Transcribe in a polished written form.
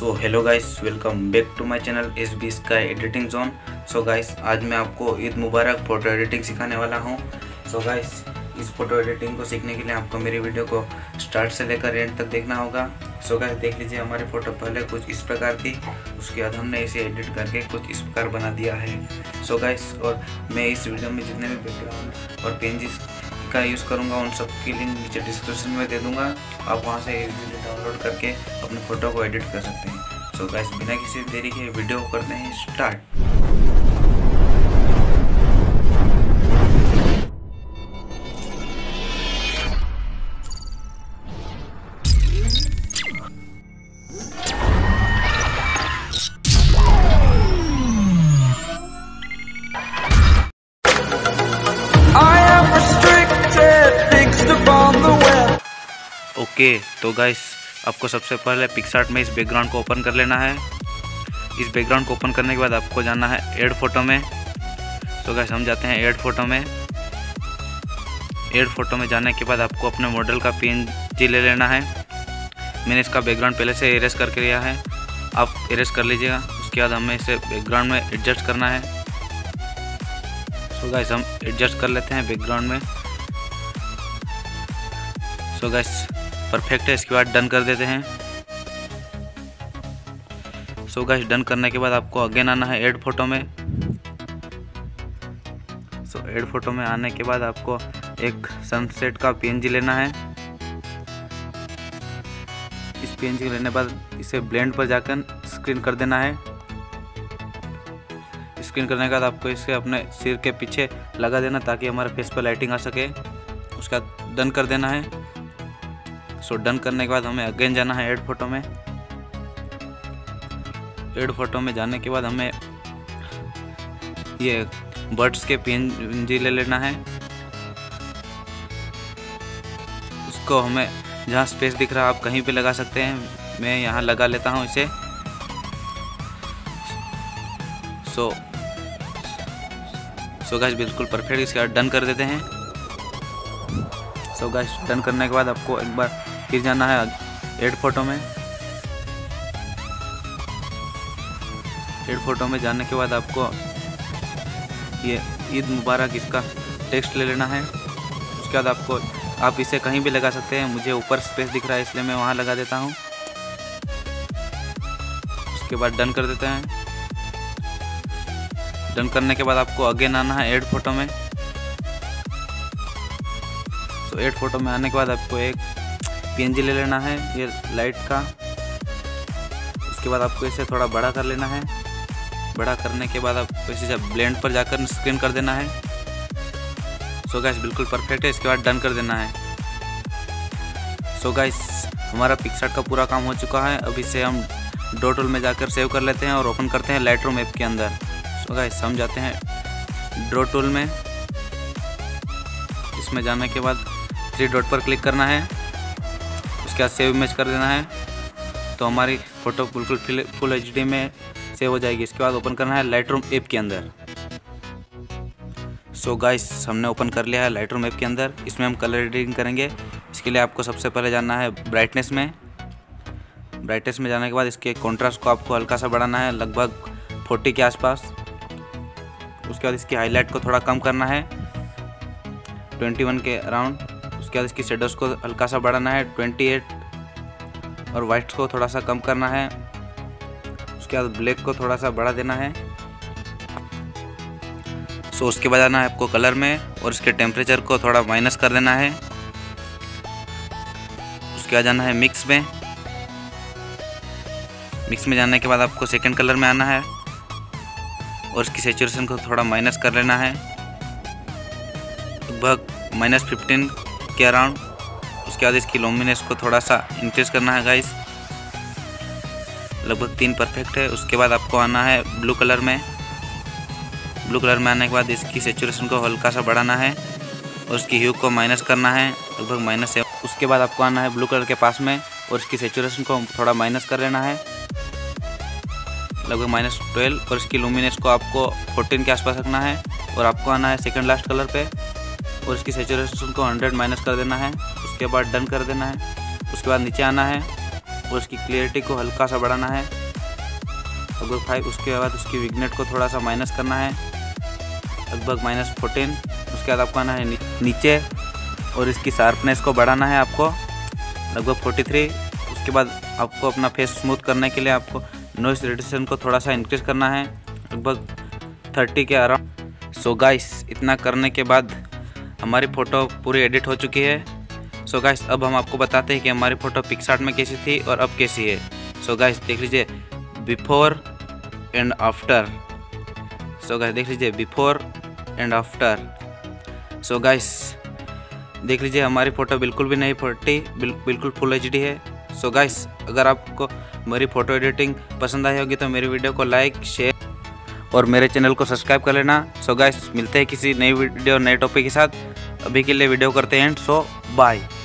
So hello guys, welcome back to my channel S B sky editing zone. So guys, आज मैं आपको ईद मुबारक photo editing सिखाने वाला हूं। सो गाइस, इस फ़ोटो एडिटिंग को सीखने के लिए आपको मेरी वीडियो को स्टार्ट से लेकर एंड तक देखना होगा। सो गाइस, देख लीजिए हमारी फ़ोटो पहले कुछ इस प्रकार थी, उसके बाद हमने इसे एडिट करके कुछ इस प्रकार बना दिया है। सो गाइस, और मैं इस वीडियो में जितने भी बैकग्राउंड और पेंजेस का यूज़ करूँगा उन सब की लिंक नीचे डिस्क्रिप्शन में दे दूँगा। आप वहाँ से वीडियो डाउनलोड करके अपने फ़ोटो को एडिट कर सकते हैं। सो गाइस, बिना किसी देरी के वीडियो करते हैं स्टार्ट। तो गाइस, आपको सबसे पहले पिक्सार्ट में इस बैकग्राउंड को ओपन कर लेना है। इस बैकग्राउंड को ओपन करने के बाद आपको जाना है ऐड फोटो में। तो गाइस, हम जाते हैं ऐड फोटो में। ऐड फोटो में जाने के बाद आपको अपने मॉडल का PNG ले लेना है। मैंने इसका बैकग्राउंड पहले से इरेज करके लिया है, आप इरेज कर लीजिएगा। उसके बाद हमें इसे बैकग्राउंड में एडजस्ट करना है। तो गाइस, हम एडजस्ट कर लेते हैं बैकग्राउंड में। तो गाइस, परफेक्ट है। इसके बाद डन कर देते हैं। सो गाइस, डन करने के बाद आपको अगेन आना है ऐड फोटो में। सो ऐड फोटो में आने के बाद आपको एक सनसेट का PNG लेना है। इस PNG को लेने के बाद इसे ब्लेंड पर जाकर स्क्रीन कर देना है। स्क्रीन करने के बाद आपको इसे अपने सिर के पीछे लगा देना ताकि हमारे फेस पर लाइटिंग आ सके। उसका डन कर देना है। सो डन करने के बाद हमें अगेन जाना है ऐड फोटो में। ऐड फोटो में जाने के बाद हमें ये बर्ड्स के PNG ले लेना है। उसको हमें जहाँ स्पेस दिख रहा है आप कहीं पे लगा सकते हैं। मैं यहाँ लगा लेता हूँ इसे। सो गाइस, बिल्कुल परफेक्ट। इसके बाद डन कर देते हैं। सो गाइस, डन करने के बाद आपको एक बार फिर जाना है ऐड फोटो में। ऐड फोटो में जाने के बाद आपको ये ईद मुबारक इसका टेक्स्ट ले लेना है। उसके बाद आपको आप इसे कहीं भी लगा सकते हैं। मुझे ऊपर स्पेस दिख रहा है इसलिए मैं वहाँ लगा देता हूँ। उसके बाद डन कर देते हैं। डन करने के बाद आपको अगेन आना है ऐड फोटो में। तो ऐड फोटो में आने के बाद आपको एक PNG ले लेना है, ये लाइट का। उसके बाद आपको इसे थोड़ा बड़ा कर लेना है। बड़ा करने के बाद आपको इसे ब्लेंड पर जाकर स्क्रीन कर देना है। सो गाइस, बिल्कुल परफेक्ट है। इसके बाद डन कर देना है। सो गाइस, हमारा पिक्सार्ट का पूरा काम हो चुका है। अब इसे हम ड्रॉ टूल में जाकर सेव कर लेते हैं और ओपन करते हैं लाइटरूम ऐप के अंदर। सो गाइस, हम जाते हैं ड्रॉ टूल में। इसमें जाने के बाद 3 डॉट पर क्लिक करना है। उसके बाद सेव इमेज कर देना है। तो हमारी फ़ोटो बिल्कुल फुल HD में सेव हो जाएगी। इसके बाद ओपन करना है लाइटरूम ऐप के अंदर। सो गाइस, हमने ओपन कर लिया है लाइटरूम ऐप के अंदर। इसमें हम कलर एडिटिंग करेंगे। इसके लिए आपको सबसे पहले जाना है ब्राइटनेस में। ब्राइटनेस में जाने के बाद इसके कॉन्ट्रास्ट को आपको हल्का सा बढ़ाना है, लगभग 40 के आसपास। उसके बाद इसकी हाईलाइट को थोड़ा कम करना है, 21 के अराउंड। उसके बाद इसकी शेडोज़ को हल्का सा बढ़ाना है, 28। और वाइट्स को थोड़ा सा कम करना है। उसके बाद ब्लैक को थोड़ा सा बढ़ा देना है। सो उसके बाद आना है आपको कलर में और इसके टेम्परेचर को थोड़ा माइनस कर देना है। उसके बाद जाना है मिक्स में। मिक्स में जाने के बाद आपको सेकंड कलर में आना है और इसकी सैचुरेशन को थोड़ा माइनस कर लेना है, लगभग -15 के अराउंड। उसके बाद इसकी लुमिनेंस को थोड़ा सा इंक्रीज करना है गाइस, लगभग 3। परफेक्ट है। उसके बाद आपको आना है ब्लू कलर में। ब्लू कलर में आने के बाद इसकी सैचुरेशन को हल्का सा बढ़ाना है और उसकी ह्यू को माइनस करना है, लगभग -7। उसके बाद आपको आना है ब्लू कलर के पास में और इसकी सैचुरेशन को थोड़ा माइनस कर लेना है, लगभग -12। और इसकी लुमिनेंस को आपको 14 के आसपास रखना है। और आपको आना है सेकेंड लास्ट कलर पर और इसकी सैचुरेशन को 100 माइनस कर देना है। उसके बाद डन कर देना है। उसके बाद नीचे आना है और उसकी क्लियरिटी को हल्का सा बढ़ाना है। लगभग 5। उसके बाद उसकी विग्नेट को थोड़ा सा माइनस करना है, लगभग -14। उसके बाद आपको आना है नीचे और इसकी शार्पनेस को बढ़ाना है आपको, लगभग 43। उसके बाद आपको अपना फेस स्मूथ करने के लिए आपको नॉइस रिडक्शन को थोड़ा सा इंक्रीज करना है, लगभग 30 के अराउंड। सो गाइस, इतना करने के बाद हमारी फ़ोटो पूरी एडिट हो चुकी है। सो गाइस, अब हम आपको बताते हैं कि हमारी फ़ोटो पिक्सार्ट में कैसी थी और अब कैसी है। सो गाइस, देख लीजिए before and after. So guys, देख लीजिए before and after. So guys, देख लीजिए हमारी फ़ोटो बिल्कुल भी नहीं फटी, बिल्कुल फुल एचडी है। सो गाइस, अगर आपको मेरी फ़ोटो एडिटिंग पसंद आई होगी तो मेरी वीडियो को लाइक, शेयर और मेरे चैनल को सब्सक्राइब कर लेना। सो गाइस, मिलते हैं किसी नई वीडियो नए टॉपिक के साथ। अभी के लिए वीडियो करते हैं एंड। So bye.